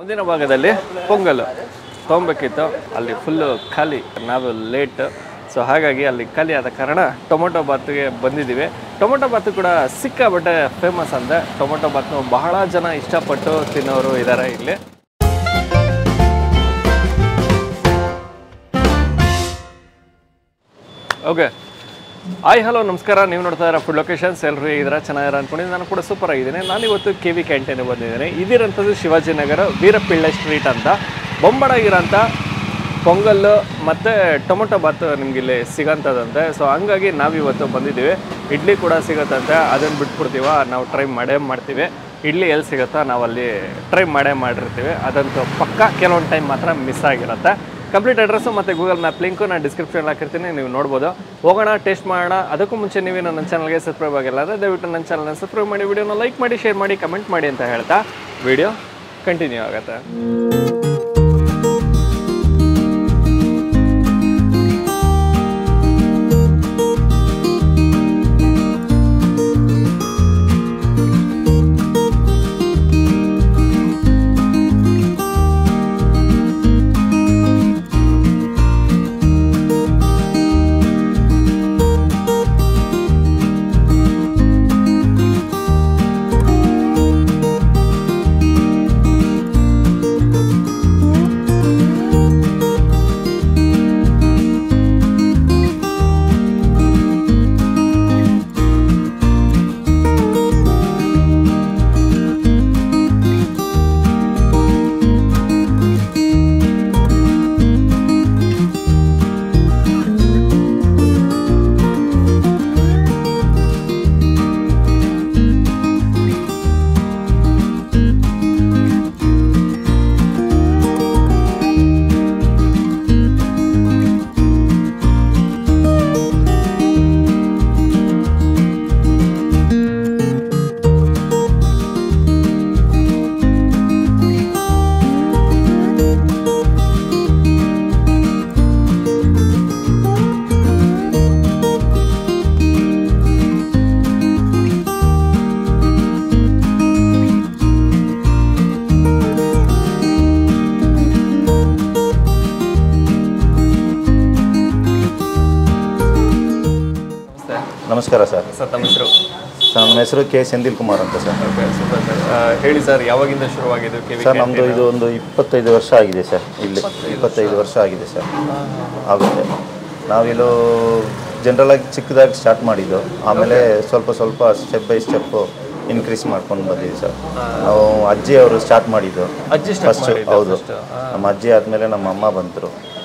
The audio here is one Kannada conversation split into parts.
ಮುಂದಿನ ಭಾಗದಲ್ಲಿ ಪೊಂಗಲ್ ತೊಂಬಕ್ಕಿತ್ತು ಅಲ್ಲಿ ಫುಲ್ ಖಾಲಿ ನಾವು ಲೇಟ್ ಸೊ ಹಾಗಾಗಿ ಅಲ್ಲಿ ಖಾಲಿ ಆದ ಕಾರಣ ಟೊಮೊಟೊ ಬಾತ್ಗೆ ಬಂದಿದ್ದೀವಿ ಟೊಮೊಟೊ ಬಾತ್ ಕೂಡ ಸಿಕ್ಕಾಪಟ್ಟೆ ಫೇಮಸ್ ಅಂದೆ ಟೊಮೊಟೊ ಬಾತ್ನ ಬಹಳ ಜನ ಇಷ್ಟಪಟ್ಟು ತಿನ್ನೋರು ಇದ್ದಾರೆ ಇಲ್ಲಿ ಓಕೆ ಹಾಯ್ ಹಲೋ ನಮಸ್ಕಾರ ನೀವು ನೋಡ್ತಾ ಇದ್ದೀರಾ ಫುಡ್ ಲೊಕೇಶನ್ಸ್ ಎಲ್ಲರೂ ಹೇಗಿದ್ದೀರಾ ಚೆನ್ನಾಗಿರ ಅಂದ್ಕೊಂಡಿದ್ದೀನಿ ನಾನು ಕೂಡ ಸೂಪರ್ ಆಗಿದ್ದೀನಿ ನಾನು ಇವತ್ತು ಕೆ ವಿ ಕ್ಯಾಂಟೀನ್ಗೆ ಬಂದಿದ್ದೀನಿ ಇದಿರೋಂಥದ್ದು ಶಿವಾಜಿನಗರ ವೀರ ಪಿಳ್ಳೈ ಸ್ಟ್ರೀಟ್ ಅಂತ ಬೊಂಬಡಾಗಿರೋಂಥ ಪೊಂಗಲ್ ಮತ್ತು ಟೊಮೊಟೊ ಬಾತ್ ನಿಮಗಿಲ್ಲಿ ಸಿಗೋಂಥದ್ದಂತೆ ಸೊ ಹಂಗಾಗಿ ನಾವಿವತ್ತು ಬಂದಿದ್ದೀವಿ ಇಡ್ಲಿ ಕೂಡ ಸಿಗುತ್ತಂತೆ ಅದನ್ನು ಬಿಟ್ಬಿಡ್ತೀವ ನಾವು ಟ್ರೈ ಮಾಡೇ ಮಾಡ್ತೀವಿ ಇಡ್ಲಿ ಎಲ್ಲಿ ಸಿಗುತ್ತೋ ನಾವಲ್ಲಿ ಟ್ರೈ ಮಾಡೇ ಮಾಡಿರ್ತೀವಿ ಅದಂತೂ ಪಕ್ಕ ಕೆಲವೊಂದು ಟೈಮ್ ಮಾತ್ರ ಮಿಸ್ ಆಗಿರುತ್ತೆ ಕಂಪ್ಲೀಟ್ ಅಡ್ರೆಸ್ಸು ಮತ್ತು ಗೂಗಲ್ ಮ್ಯಾಪ್ ಲಿಂಕು ನಾನು ಡಿಸ್ಕ್ರಿಪ್ಷನಲ್ಲಿ ಹಾಕಿರ್ತೀನಿ ನೀವು ನೋಡ್ಬೋದು ಹೋಗೋಣ ಟೇಸ್ಟ್ ಮಾಡೋಣ ಅದಕ್ಕೂ ಮುಂಚೆ ನೀವೇನು ನನ್ನ ಚಾನಲ್ಗೆ ಸಬ್ಸ್ಕ್ರೈಬ್ ಆಗಿಲ್ಲ ಅಂದರೆ ದಯವಿಟ್ಟು ನನ್ನ ಚಾನಲ್ನ ಸಬ್ಸ್ಕ್ರೈಬ್ ಮಾಡಿ ವೀಡಿಯೋನ ಲೈಕ್ ಮಾಡಿ ಶೇರ್ ಮಾಡಿ ಕಮೆಂಟ್ ಮಾಡಿ ಅಂತ ಹೇಳ್ತಾ ವಿಡಿಯೋ ಕಂಟಿನ್ಯೂ ಆಗುತ್ತೆ ನಮಸ್ಕಾರ ಸರ್ ಸರ್ ತಮ್ಮ ಹೆಸರು ಸರ್ ನಮ್ಮ ಹೆಸರು ಕೆ ಸೆಂದಿಲ್ ಕುಮಾರ್ ಅಂತ ಸರ್ ಹೇಳಿ ಸರ್ ಯಾವಾಗಿಂದ ಶುರುವಾಗಿದೆ ಸರ್ ನಮ್ಮದು ಇದು ಒಂದು 25 ವರ್ಷ ಆಗಿದೆ ಸರ್ ಇಲ್ಲಿ 25 ವರ್ಷ ಆಗಿದೆ ಸರ್ ಆಗುತ್ತೆ ನಾವಿಲ್ಲೂ ಜನರಲಾಗಿ ಚಿಕ್ಕದಾಗಿ ಸ್ಟಾರ್ಟ್ ಮಾಡಿದ್ದು ಆಮೇಲೆ ಸ್ವಲ್ಪ ಸ್ವಲ್ಪ ಸ್ಟೆಪ್ ಬೈ ಸ್ಟೆಪ್ಪು ಇನ್ಕ್ರೀಸ್ ಮಾಡ್ಕೊಂಡು ಬಂದಿದ್ದೀವಿ ಸರ್ ನಾವು ಅಜ್ಜಿ ಅವರು ಸ್ಟಾರ್ಟ್ ಮಾಡಿದ್ದು ಅಜ್ಜಿ ಫಸ್ಟು ಹೌದು ನಮ್ಮ ಅಜ್ಜಿ ಆದಮೇಲೆ ನಮ್ಮ ಅಮ್ಮ ಬಂದರು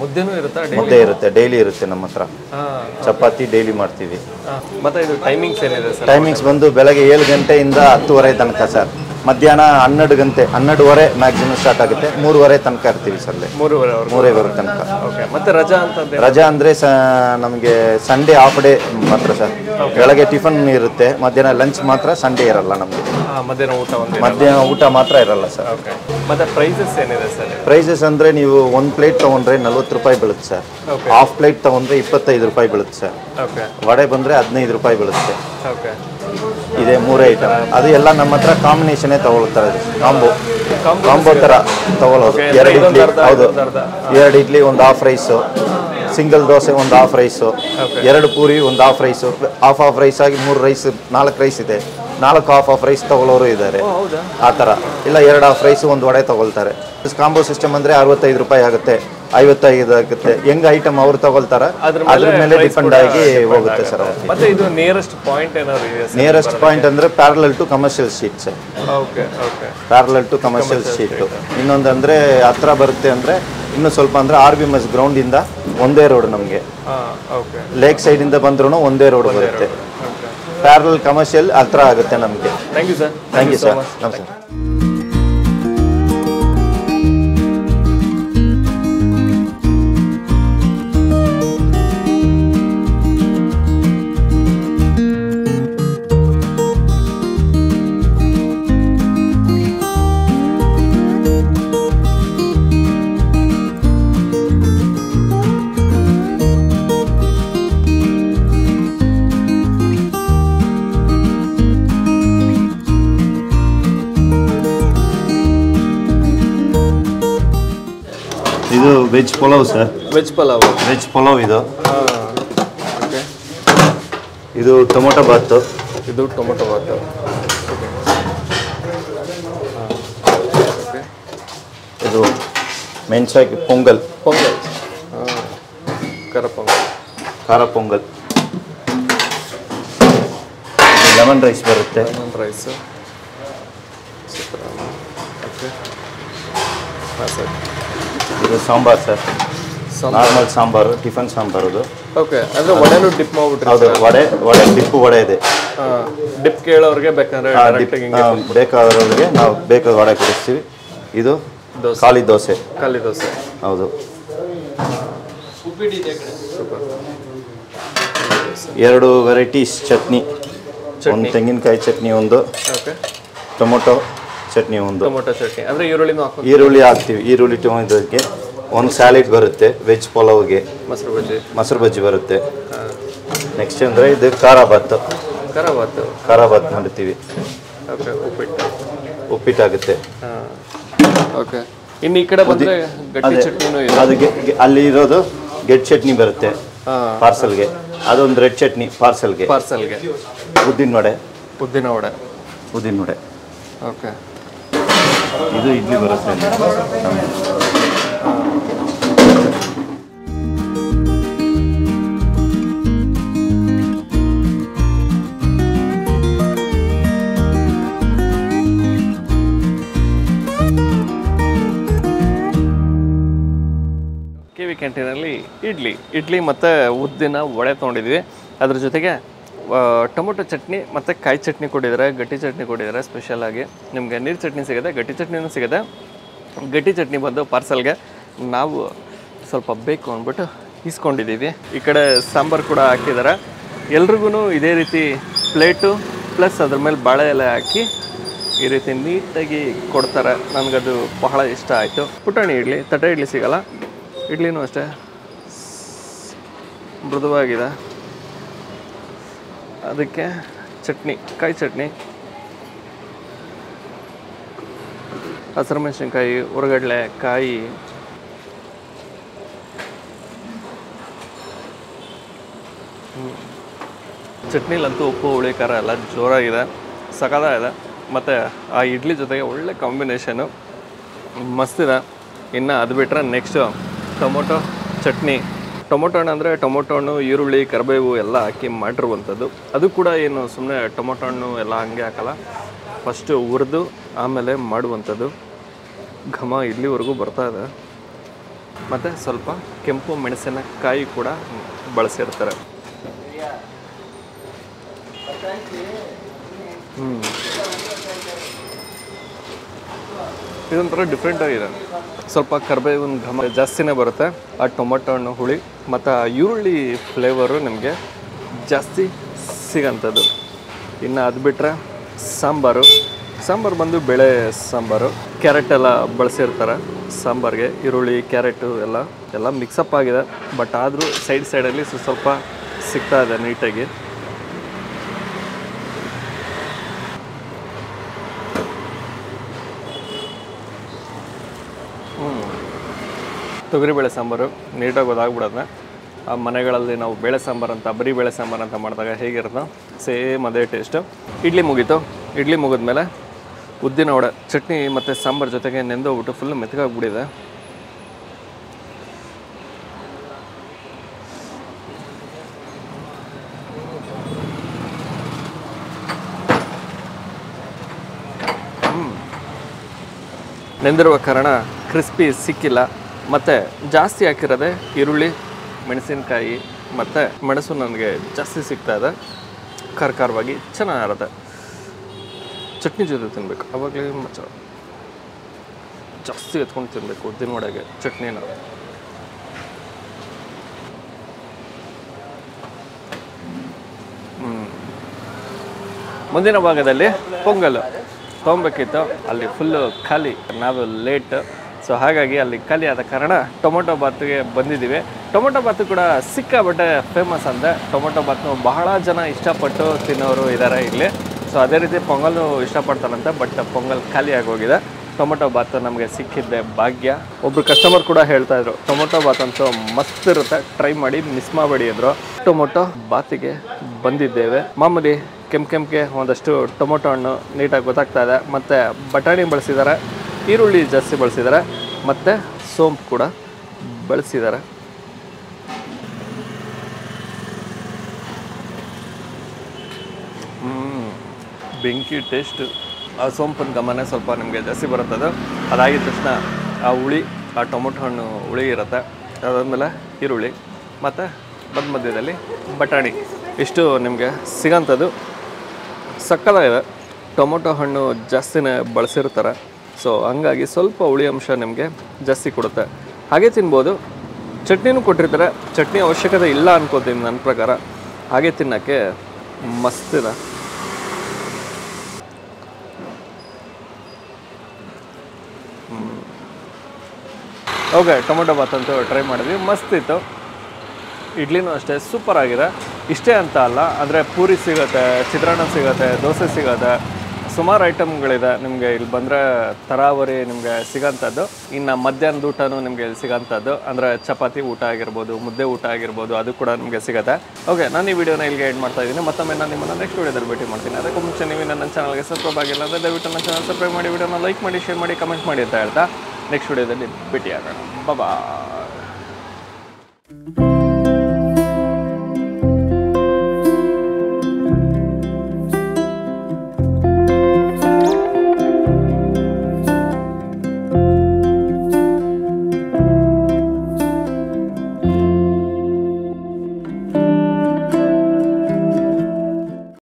ಮುದ್ದೆ ಇರುತ್ತೆ ಡೈಲಿ ಇರುತ್ತೆ ನಮ್ಮ ಹತ್ರ ಚಪಾತಿ ಡೈಲಿ ಮಾಡ್ತೀವಿ ಟೈಮಿಂಗ್ಸ್ ಬಂದು ಬೆಳಗ್ಗೆ 7 ಗಂಟೆಯಿಂದ 10:30 ತನಕ ಸರ್ ಮಧ್ಯಾಹ್ನ 12 ಗಂಟೆ 12:30 ಮ್ಯಾಕ್ಸಿಮಮ್ ಸ್ಟಾರ್ಟ್ ಆಗುತ್ತೆ 3:30 ತನಕ ಇರ್ತೀವಿ ಸರ್ 3:15 ತನಕ ಮತ್ತೆ ರಜಾ ಅಂದರೆ ನಮಗೆ ಸಂಡೇ ಆಫ್ ಡೇ ಮಾತ್ರ ಸರ್ ಬೆಳಗ್ಗೆ ಟಿಫನ್ ಇರುತ್ತೆ ಮಧ್ಯಾಹ್ನ ಲಂಚ್ ಮಾತ್ರ ಸಂಡೇ ಇರಲ್ಲ ನಮಗೆ ಮಧ್ಯಾಹ್ನ ಊಟ ಮಾತ್ರ ಇರಲ್ಲ ಸರ್ ಮತ್ತೆ ಪ್ರೈಸಸ್ ಏನಿದೆ ಸರ್ ಪ್ರೈಸಸ್ ಅಂದರೆ ನೀವು 1 ಪ್ಲೇಟ್ ತೊಗೊಂಡ್ರೆ 40 ರೂಪಾಯಿ ಬೀಳುತ್ತೆ ಸರ್ ಹಾಫ್ ಪ್ಲೇಟ್ ತೊಗೊಂಡ್ರೆ 25 ರೂಪಾಯಿ ಬೀಳುತ್ತೆ ಸರ್ ವಡೆ ಬಂದರೆ 15 ರೂಪಾಯಿ ಬೀಳುತ್ತೆ ಇದೆ 3 ಐಟಮ್ ಅದು ಎಲ್ಲ ನಮ್ಮ ಹತ್ರ ಕಾಂಬಿನೇಷನ್ನೇ ತಗೊಳ್ತಾರೆ ಕಾಂಬೋ ಕಾಂಬೋ ಥರ ತಗೊಳ್ಳೋದು 2 ಇಡ್ಲಿ ಹೌದು 2 ಇಡ್ಲಿ ಒಂದು ಹಾಫ್ ರೈಸು ಸಿಂಗಲ್ ದೋಸೆ ಒಂದು ಹಾಫ್ ರೈಸು 2 ಪೂರಿ ಒಂದು half rice half half rice ಆಗಿ 3 ರೈಸ್ 4 ರೈಸ್ ಇದೆ 4 ಹಾಫ್ ರೈಸ್ ತಗೊಳ್ಳೋರು ಇದ್ದಾರೆ ಆ ಥರ ಇಲ್ಲ 2 ಹಾಫ್ ರೈಸು ಒಂದು ವಡೆ ತಗೊಳ್ತಾರೆ ಕಾಂಬೋ ಸಿಸ್ಟಮ್ ಅಂದರೆ 65 ರೂಪಾಯಿ ಆಗುತ್ತೆ 55 ಆಗುತ್ತೆ ಹೆಂಗ್ ಐಟಮ್ ಅವ್ರು ತಗೊಳ್ತಾರ ಅದ್ರ ಮೇಲೆ ಡಿಪೆಂಡ್ ಆಗಿ ಹೋಗುತ್ತೆ ಸರ್ ಮತ್ತೆ ಇದು ನಿಯರೆಸ್ಟ್ ಪಾಯಿಂಟ್ ಅಂದ್ರೆ parallel to commercial street sir parallel to commercial street ಇನ್ನೊಂದಂದ್ರೆ ಹತ್ರ ಬರುತ್ತೆ ಅಂದ್ರೆ ಇನ್ನು ಸ್ವಲ್ಪ ಅಂದ್ರೆ RBMS ಗ್ರೌಂಡ್ ಇಂದ ಒಂದೇ ರೋಡ್ ನಮಗೆ ಲೇಕ್ ಸೈಡ್ ಇಂದ ಬಂದ್ರು ಒಂದೇ ರೋಡ್ ಬರುತ್ತೆ ಪ್ಯಾರಲಲ್ ಕಮರ್ಷಿಯಲ್ ಹತ್ರ ಆಗುತ್ತೆ ನಮಗೆ ಥ್ಯಾಂಕ್ ಯು ಸರ್ ನಮಸ್ಕಾರ veg pulao, sir. Veg pulao. Veg pulao idu. Okay. Idu tomato bath. Idu tomato bath. Okay. Okay. Idu menchaki pongal. Pongal. Khara pongal. Khara pongal. Lemon rice barutte. Lemon rice. Okay. This is sambar, sir. Normal sambar, different sambar. Okay. And what do you dip more? Dip chutney ಒಂದು ಟೊಮೆಟೊ ಚಟ್ನಿ ಅಂದ್ರೆ ಈರುಳ್ಳಿನೂ ಹಾಕ್ತೀವಿ ಈರುಳ್ಳಿ ಟೊಮೆಟೊಕ್ಕೆ ಒಂದು ಸಾಲಡ್ ಬರುತ್ತೆ ವೆಜ್ ಪಲಾವ್ಗೆ ಮಸರು ಬಜ್ಜಿ ಬರುತ್ತೆ ನೆಕ್ಸ್ಟ್ ಅಂದ್ರೆ ಇದು ಖಾರ ಬಾತ್ ಮಾಡ್ತೀವಿ ಓಕೆ ಉಪ್ಪಿಟ್ಟು ಆಗುತ್ತೆ ಓಕೆ ಇನ್ನು ಈ ಕಡೆ ಬಂದ್ರೆ ಗಟ್ಟಿ ಚಟ್ನಿನೂ ಇದೆ ಅದಕ್ಕೆ ಅಲ್ಲಿ ಇರೋದು ಗೆಟ್ ಚಟ್ನಿ ಬರುತ್ತೆ ಪಾರ್ಸಲ್ಗೆ ಅದೊಂದು ರೆಡ್ ಚಟ್ನಿ ಪಾರ್ಸಲ್ಗೆ ಉದ್ದಿನ ವಡೆ ಓಕೆ ಇದು ಇಡ್ಲಿ ಬರುತ್ತೆ ಕೆವಿ ಕ್ಯಾಂಟೀನ್ ಅಲ್ಲಿ ಇಡ್ಲಿ ಮತ್ತೆ ಉದ್ದಿನ ವಡೆ ತಗೊಂಡಿದ್ವಿ ಅದರ ಜೊತೆಗೆ ಟೊಮೊಟೊ ಚಟ್ನಿ ಮತ್ತು ಕಾಯಿ ಚಟ್ನಿ ಕೊಟ್ಟಿದ್ದಾರೆ ಗಟ್ಟಿ ಚಟ್ನಿ ಕೊಟ್ಟಿದ್ದಾರೆ ಸ್ಪೆಷಲ್ ಆಗಿ ನಿಮಗೆ ನೀರು ಚಟ್ನಿ ಸಿಗುತ್ತೆ ಗಟ್ಟಿ ಚಟ್ನಿನೂ ಸಿಗುತ್ತೆ ಗಟ್ಟಿ ಚಟ್ನಿ ಬಂದು ಪಾರ್ಸಲ್ಗೆ ನಾವು ಸ್ವಲ್ಪ ಬೇಕು ಅಂದ್ಬಿಟ್ಟು ಇಸ್ಕೊಂಡಿದ್ದೀವಿ ಈ ಕಡೆ ಸಾಂಬಾರು ಕೂಡ ಹಾಕಿದ್ದಾರೆ ಎಲ್ರಿಗೂ ಇದೇ ರೀತಿ ಪ್ಲೇಟು ಪ್ಲಸ್ ಅದ್ರ ಮೇಲೆ ಬಾಳೆ ಎಲೆ ಹಾಕಿ ಈ ರೀತಿ ನೀಟಾಗಿ ಕೊಡ್ತಾರೆ ನನಗದು ಬಹಳ ಇಷ್ಟ ಆಯಿತು ಪುಟಾಣಿ ಇಡ್ಲಿ ತಟ್ಟೆ ಇಡ್ಲಿ ಸಿಗಲ್ಲ ಇಡ್ಲಿನೂ ಅಷ್ಟೇ ಮೃದುವಾಗಿದೆ ಅದಕ್ಕೆ ಚಟ್ನಿ ಕಾಯಿ ಚಟ್ನಿ ಹಸಿರು ಮೆಣಸಿನ್ಕಾಯಿ ಉರಗಡ್ಲೆ ಕಾಯಿ ಚಟ್ನಿಲಂತೂ ಉಪ್ಪು ಹುಳಿ ಖಾರ ಎಲ್ಲ ಜೋರಾಗಿದೆ ಸಖತ್ತಾಗಿದೆ ಮತ್ತು ಆ ಇಡ್ಲಿ ಜೊತೆಗೆ ಒಳ್ಳೆ ಕಾಂಬಿನೇಷನು ಮಸ್ತಿದೆ ಇನ್ನು ಅದು ಬಿಟ್ಟರೆ ನೆಕ್ಸ್ಟು ಟೊಮೊಟೊ ಚಟ್ನಿ ಟೊಮೊಟೊ ಹಣ್ಣು ಅಂದರೆ ಟೊಮೊಟೊ ಹಣ್ಣು ಈರುಳ್ಳಿ ಕರಿಬೇವು ಎಲ್ಲ ಹಾಕಿ ಮಾಡಿರುವಂಥದ್ದು ಅದು ಕೂಡ ಏನು ಸುಮ್ಮನೆ ಟೊಮೊಟೊ ಹಣ್ಣು ಎಲ್ಲ ಹಂಗೆ ಹಾಕಲ್ಲ ಫಸ್ಟು ಹುರಿದು ಆಮೇಲೆ ಮಾಡುವಂಥದ್ದು ಘಮ ಇಲ್ಲಿವರೆಗೂ ಬರ್ತಾಯಿದೆ ಮತ್ತು ಸ್ವಲ್ಪ ಕೆಂಪು ಮೆಣಸಿನಕಾಯಿ ಕೂಡ ಬಳಸಿರ್ತಾರೆ ಇದೊಂಥರ ಡಿಫ್ರೆಂಟ್ ಆಗಿದೆ ಸ್ವಲ್ಪ ಕರಿಬೇವಿನ ಘಮ ಜಾಸ್ತಿನೇ ಬರುತ್ತೆ ಆ ಟೊಮೊಟೊ ಹಣ್ಣು ಹುಳಿ ಮತ್ತು ಆ ಈರುಳ್ಳಿ ಫ್ಲೇವರು ನಿಮಗೆ ಜಾಸ್ತಿ ಸಿಗೋಂಥದ್ದು ಇನ್ನು ಅದು ಬಿಟ್ಟರೆ ಸಾಂಬಾರು ಬಂದು ಬೇಳೆ ಸಾಂಬಾರು ಕ್ಯಾರೆಟ್ ಎಲ್ಲ ಬಳಸಿರ್ತಾರೆ ಸಾಂಬಾರಿಗೆ ಈರುಳ್ಳಿ ಕ್ಯಾರೆಟು ಎಲ್ಲ ಮಿಕ್ಸಪ್ ಆಗಿದೆ ಬಟ್ ಆದರೂ ಸೈಡಲ್ಲಿ ಸ್ವಲ್ಪ ಸಿಗ್ತಾ ಇದೆ ನೀಟಾಗಿ ತೊಗರಿಬೇಳೆ ಸಾಂಬಾರು ನೀಟಾಗಿ ಗೊತ್ತಾಗ್ಬಿಡೋದನ್ನ ಆ ಮನೆಗಳಲ್ಲಿ ನಾವು ಬೇಳೆ ಸಾಂಬಾರು ಅಂತ ಬರೀ ಬೇಳೆ ಸಾಂಬಾರು ಅಂತ ಮಾಡಿದಾಗ ಹೇಗಿರೋದು ಸೇಮ್ ಅದೇ ಟೇಸ್ಟು ಇಡ್ಲಿ ಮುಗಿದ್ಮೇಲೆ ಉದ್ದಿನ ವಡೆ ಚಟ್ನಿ ಮತ್ತು ಸಾಂಬಾರು ಜೊತೆಗೆ ನೆಂದೋಗ್ಬಿಟ್ಟು ಫುಲ್ ಮೆತ್ತಗಾಗ್ಬಿಟ್ಟಿದೆ ನೆಂದಿರುವ ಕಾರಣ ಕ್ರಿಸ್ಪಿ ಸಿಕ್ಕಿಲ್ಲ ಮತ್ತು ಜಾಸ್ತಿ ಹಾಕಿರೋದೆ ಈರುಳ್ಳಿ ಮೆಣಸಿನಕಾಯಿ ಮತ್ತು ಮೆಣಸು ನನಗೆ ಜಾಸ್ತಿ ಸಿಗ್ತಾಯಿದೆ ಖಾರವಾಗಿ ಚೆನ್ನಾಗಿರುತ್ತೆ ಚಟ್ನಿ ಜೊತೆ ತಿನ್ನಬೇಕು ಆವಾಗಲೇ ಮಚ್ಚ ಜಾಸ್ತಿ ಎತ್ಕೊಂಡು ತಿನ್ನಬೇಕು ಉದ್ದಿನ ವಡೆಗೆ ಚಟ್ನಿನ ಮುಂದಿನ ಭಾಗದಲ್ಲಿ ಪೊಂಗಲ್ ತೊಗೊಬೇಕಿತ್ತು ಅಲ್ಲಿ ಫುಲ್ಲು ಖಾಲಿ ನಾವು ಲೇಟ್ ಸೊ ಹಾಗಾಗಿ ಅಲ್ಲಿ ಖಾಲಿ ಆದ ಕಾರಣ ಟೊಮೊಟೊ ಬಾತ್ಗೆ ಬಂದಿದ್ದೀವಿ ಟೊಮೊಟೊ ಬಾತು ಕೂಡ ಸಿಕ್ಕಾಪಟ್ಟೆ ಫೇಮಸ್ ಅಂದರೆ ಟೊಮೊಟೊ ಬಾತ್ನು ಬಹಳ ಜನ ಇಷ್ಟಪಟ್ಟು ತಿನ್ನೋರು ಇದ್ದಾರೆ ಇಲ್ಲಿ ಸೊ ಅದೇ ರೀತಿ ಪೊಂಗಲ್ನು ಇಷ್ಟಪಡ್ತಾರಂತೆ ಬಟ್ ಪೊಂಗಲ್ ಖಾಲಿ ಆಗೋಗಿದೆ ಟೊಮೆಟೊ ಬಾತ್ ನಮಗೆ ಸಿಕ್ಕಿದೆ ಭಾಗ್ಯ. ಒಬ್ರು ಕಸ್ಟಮರ್ ಕೂಡ ಹೇಳ್ತಾ ಇದ್ರು ಟೊಮೆಟೊ ಬಾತ್ ಅಂತೂ ಮಸ್ತ್ ಇರುತ್ತೆ, ಟ್ರೈ ಮಾಡಿ ಮಿಸ್ ಮಾಡಬೇಡಿ ಅಂದ್ರು. ಟೊಮೊಟೊ ಬಾತಿಗೆ ಬಂದಿದ್ದೇವೆ. ಮಾಮೂಲಿ ಕೆಂಪಕ್ಕೆ ಒಂದಷ್ಟು ಟೊಮೊಟೊ ಹಣ್ಣು ನೀಟಾಗಿ ಗೊತ್ತಾಗ್ತಾ ಇದೆ, ಮತ್ತು ಬಟಾಣಿ ಬಳಸಿದ್ದಾರೆ, ಈರುಳ್ಳಿ ಜಾಸ್ತಿ ಬಳಸಿದ್ದಾರೆ, ಮತ್ತು ಸೋಂಪು ಕೂಡ ಬಳಸಿದ್ದಾರೆ. ಬೆಂಕಿ ಟೇಸ್ಟ್, ಆ ಸೋಂಪಿನ ಗಮನ ಸ್ವಲ್ಪ ನಿಮಗೆ ಜಾಸ್ತಿ ಬರುತ್ತದೆ. ಅದಾಗಿದ ತಕ್ಷಣ ಆ ಹುಳಿ, ಆ ಟೊಮೊಟೊ ಹಣ್ಣು ಹುಳಿ ಇರುತ್ತೆ, ಅದಾದಮೇಲೆ ಈರುಳ್ಳಿ ಮತ್ತು ಮಧ್ಯ ಮಧ್ಯದಲ್ಲಿ ಬಟಾಣಿ, ಇಷ್ಟು ನಿಮಗೆ ಸಿಗೋಂಥದ್ದು. ಸಕ್ಕತ್ತಾಗಿದೆ. ಟೊಮೊಟೊ ಹಣ್ಣು ಜಾಸ್ತಿನೇ ಬಳಸಿರ್ತಾರೆ, ಸೊ ಹಂಗಾಗಿ ಸ್ವಲ್ಪ ಹುಳಿ ಅಂಶ ನಿಮಗೆ ಜಾಸ್ತಿ ಕೊಡುತ್ತೆ. ಹಾಗೆ ತಿನ್ಬೋದು. ಚಟ್ನಿನೂ ಕೊಟ್ಟಿರ್ತಾರೆ, ಚಟ್ನಿ ಅವಶ್ಯಕತೆ ಇಲ್ಲ ಅನ್ಕೋತೀನಿ ನನ್ನ ಪ್ರಕಾರ. ಹಾಗೆ ತಿನ್ನೋಕ್ಕೆ ಮಸ್ತಿದೆ. ಓಕೆ, ಟೊಮೊಟೊ ಬಾತ್ ಅಂತೂ ಟ್ರೈ ಮಾಡಿದ್ವಿ, ಮಸ್ತಿತ್ತು. ಇಡ್ಲಿನೂ ಅಷ್ಟೇ ಸೂಪರ್ ಆಗಿದೆ. ಇಷ್ಟೇ ಅಂತ ಅಲ್ಲ, ಅಂದರೆ ಪೂರಿ ಸಿಗುತ್ತೆ, ಚಿತ್ರಾನ್ನ ಸಿಗುತ್ತೆ, ದೋಸೆ ಸಿಗುತ್ತೆ, ಸುಮಾರು ಐಟಮ್ಗಳಿದೆ ನಿಮಗೆ ಇಲ್ಲಿ ಬಂದರೆ ತರಾವರಿ ನಿಮಗೆ ಸಿಗೋಂಥದ್ದು. ಇನ್ನು ಮಧ್ಯಾಹ್ನದ ಊಟನೂ ನಿಮಗೆ ಇಲ್ಲಿ ಸಿಗೋಂಥದ್ದು, ಅಂದರೆ ಚಪಾತಿ ಊಟ ಆಗಿರ್ಬೋದು, ಮುದ್ದೆ ಊಟ ಆಗಿರ್ಬೋದು, ಅದು ಕೂಡ ನಿಮಗೆ ಸಿಗುತ್ತೆ. ಓಕೆ, ನಾನು ಈ ವಿಡಿಯೋನ ಇಲ್ಲಿಗೆ ಎಂಡ್ ಮಾಡ್ತಾ ಇದ್ದೀನಿ. ಮತ್ತೊಮ್ಮೆ ನಾನು ನಿಮ್ಮನ್ನು ನೆಕ್ಸ್ಟ್ ವಿಡಿಯೋದಲ್ಲಿ ಭೇಟಿ ಮಾಡ್ತೀನಿ. ಅದಕ್ಕೂ ಮುಂಚೆ ನೀವು ನನ್ನ ಚಾನಲ್ಗೆ ಸಬ್ಸ್ಕ್ರೈಬ್ ಆಗಿಲ್ಲ ಅಂದರೆ ದಯವಿಟ್ಟು ನನ್ನ ಚಾನಲ್ ಸಬ್ಸ್ಕ್ರೈಬ್ ಮಾಡಿ, ವಿಡಿಯೋನ ಲೈಕ್ ಮಾಡಿ, ಶೇರ್ ಮಾಡಿ, ಕಮೆಂಟ್ ಮಾಡಿ ಅಂತ ಹೇಳ್ತಾ ನೆಕ್ಸ್ಟ್ ವಿಡಿಯೋದಲ್ಲಿ ಭೇಟಿಯಾಗೋಣ. ಬಾಯ್.